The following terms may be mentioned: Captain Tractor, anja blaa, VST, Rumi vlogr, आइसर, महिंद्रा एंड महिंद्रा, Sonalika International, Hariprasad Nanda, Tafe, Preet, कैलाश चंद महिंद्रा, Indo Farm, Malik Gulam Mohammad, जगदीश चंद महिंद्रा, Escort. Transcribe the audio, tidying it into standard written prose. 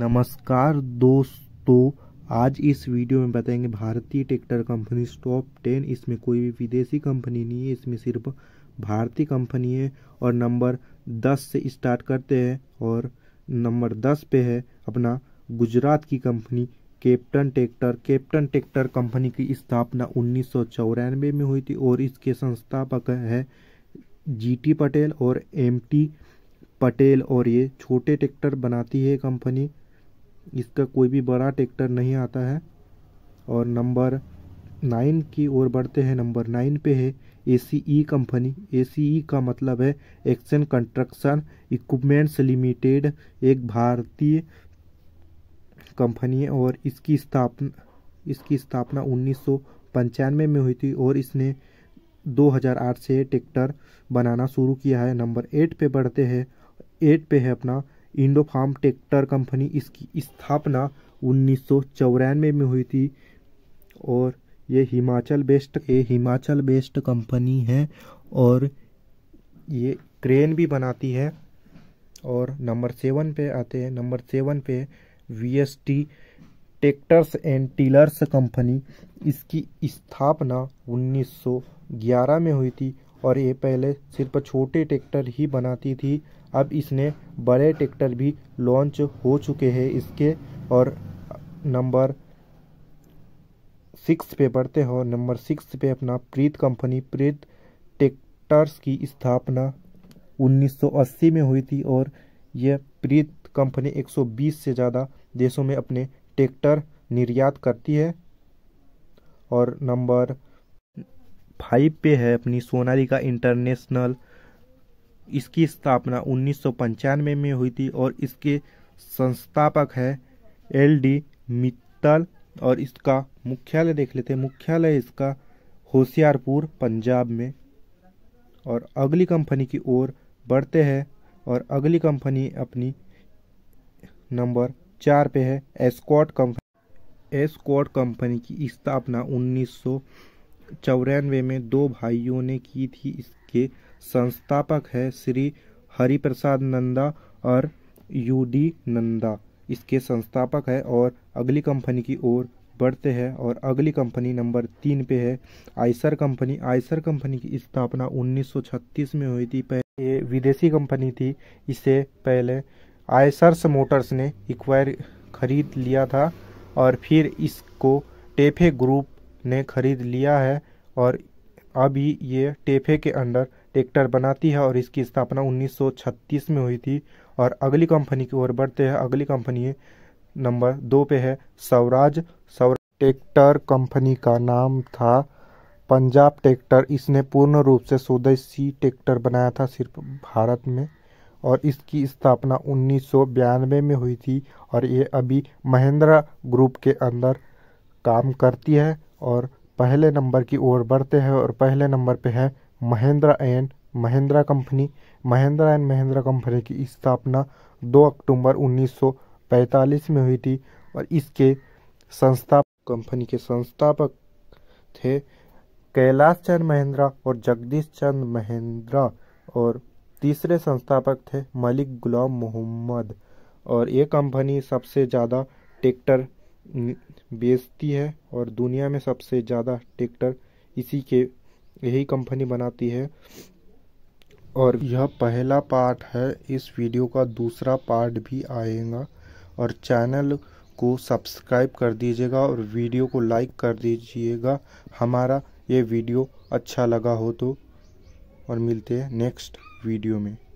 नमस्कार दोस्तों, आज इस वीडियो में बताएंगे भारतीय ट्रैक्टर कंपनी टॉप 10। इसमें कोई भी विदेशी कंपनी नहीं है, इसमें सिर्फ भारतीय कंपनी है। और नंबर 10 से स्टार्ट करते हैं और नंबर 10 पे है अपना गुजरात की company captain tractor. Captain tractor company की स्थापना 1994 में हुई थी और इसके संस्थापक है GT पटेल और MT पटेल। और ये छोटे ट्रैक्टर बनाती है कंपनी, इसका कोई भी बड़ा ट्रैक्टर नहीं आता है। और नंबर 9 की ओर बढ़ते हैं। नंबर 9 पे है ACE कंपनी। ACE का मतलब है एक्शन कंस्ट्रक्शन इक्विपमेंट्स लिमिटेड, एक भारतीय कंपनी है। और इसकी स्थापना 1995 में हुई थी और इसने 2008 से ट्रैक्टर बनाना शुरू किया है। नंबर 8 पे बढ़ते हैं। 8 पे है अपना इंडो फार्म ट्रैक्टर कंपनी। इसकी स्थापना 1994 में हुई थी और ये हिमाचल बेस्ड कंपनी है और ये क्रेन भी बनाती है। और नंबर 7 पे आते हैं। नंबर 7 पे VST tractors and tillers company. इसकी स्थापना 1911 में हुई थी और ये पहले सिर्फ छोटे ट्रैक्टर ही बनाती थी। अब इसने बड़े ट्रैक्टर भी लॉन्च हो चुके हैं इसके। और नंबर 6 पे बढ़ते हैं। नंबर 6 पे अपना प्रीत कंपनी। प्रीत ट्रैक्टर्स की स्थापना 1980 में हुई थी और यह प्रीत कंपनी 120 से ज़्यादा देशों में अपने ट्रैक्टर निर्यात करती है। और नंबर 5 पे है अपनी सोनालिका इंटरनेशनल। इसकी स्थापना 1995 में हुई थी और इसके संस्थापक है LD मित्तल। और इसका मुख्यालय देख लेते हैं। मुख्यालय इसका होशियारपुर, पंजाब में। और अगली कंपनी की ओर बढ़ते हैं और अगली कंपनी अपनी नंबर 4 पे है एस्कॉर्ट कंपनी। एस्कॉर्ट कंपनी की स्थापना 1994 में दो भाइयों ने की थी। इसके संस्थापक है श्री हरिप्रसाद नंदा और UD नंदा इसके संस्थापक है। और अगली कंपनी की ओर बढ़ते हैं और अगली कंपनी नंबर 3 पे है आइसर कंपनी। आइसर कंपनी की स्थापना 1936 में हुई थी। ये विदेशी कंपनी थी, इसे पहले आइसर्स मोटर्स ने एक्वायर खरीद लिया था और फिर इसको टेफे ग्रुप ने खरीद लिया है। और अभी ये टेफे के अंडर ट्रैक्टर बनाती है और इसकी स्थापना 1936 में हुई थी। और अगली कंपनी की ओर बढ़ते हैं। अगली कंपनी नंबर 2 पे है स्वराज ट्रैक्टर कंपनी का नाम था पंजाब ट्रैक्टर। इसने पूर्ण रूप से स्वदेशी ट्रैक्टर बनाया था सिर्फ भारत में। और इसकी स्थापना 1992 में हुई थी और ये अभी महिंद्रा ग्रुप के अंदर काम करती है। और पहले नंबर की ओर बढ़ते हैं और पहले नंबर पे है महिंद्रा एंड महिंद्रा कंपनी की स्थापना 2 अक्टूबर 1945 में हुई थी। और इसके संस्थापक थे कैलाश चंद महिंद्रा और जगदीश चंद महिंद्रा। और तीसरे संस्थापक थे मलिक गुलाम मोहम्मद। और ये कंपनी सबसे ज़्यादा ट्रैक्टर बेचती है और दुनिया में सबसे ज़्यादा ट्रैक्टर यही कंपनी बनाती है। और यह पहला पार्ट है, इस वीडियो का दूसरा पार्ट भी आएगा। और चैनल को सब्सक्राइब कर दीजिएगा और वीडियो को लाइक कर दीजिएगा हमारा ये वीडियो अच्छा लगा हो तो। और मिलते हैं नेक्स्ट वीडियो में।